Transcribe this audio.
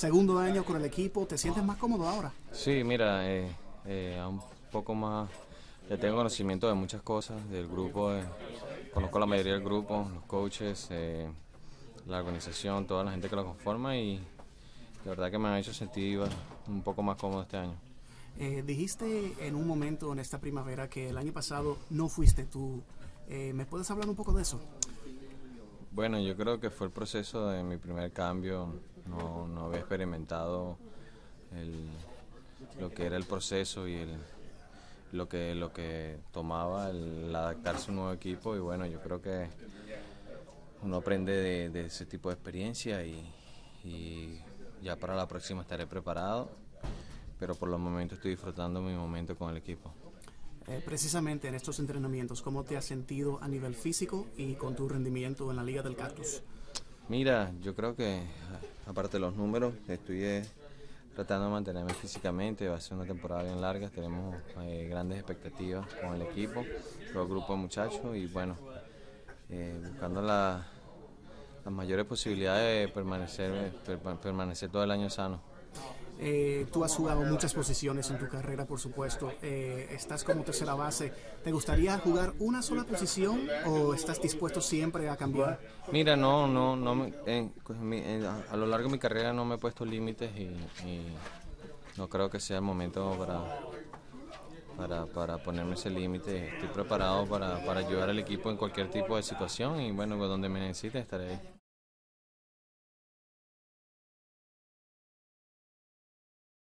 segundo año con el equipo, ¿te sientes más cómodo ahora? Sí, mira, un poco más, ya tengo conocimiento de muchas cosas, del grupo, conozco la mayoría del grupo, los coaches, la organización, toda la gente que lo conforma, y la verdad que me ha hecho sentir un poco más cómodo este año. Dijiste en un momento en esta primavera que el año pasado no fuiste tú. ¿Me puedes hablar un poco de eso? Bueno, yo creo que fue el proceso de mi primer cambio. No había experimentado lo que era el proceso y lo que tomaba el adaptarse a un nuevo equipo. Y bueno, yo creo que uno aprende de ese tipo de experiencia y ya para la próxima estaré preparado. Pero por los momentos estoy disfrutando mi momento con el equipo. Precisamente en estos entrenamientos, ¿cómo te has sentido a nivel físico y con tu rendimiento en la Liga del Cactus? Mira, yo creo que, aparte de los números, estoy tratando de mantenerme físicamente. Va a ser una temporada bien larga, tenemos grandes expectativas con el equipo, con el grupo de muchachos, y bueno, buscando las mayores posibilidades de permanecer todo el año sano. Tú has jugado muchas posiciones en tu carrera, por supuesto. Estás como tercera base. ¿Te gustaría jugar una sola posición o estás dispuesto siempre a cambiar? Mira, a lo largo de mi carrera no me he puesto límites y no creo que sea el momento para ponerme ese límite. Estoy preparado para ayudar al equipo en cualquier tipo de situación y bueno, donde me necesite estaré ahí.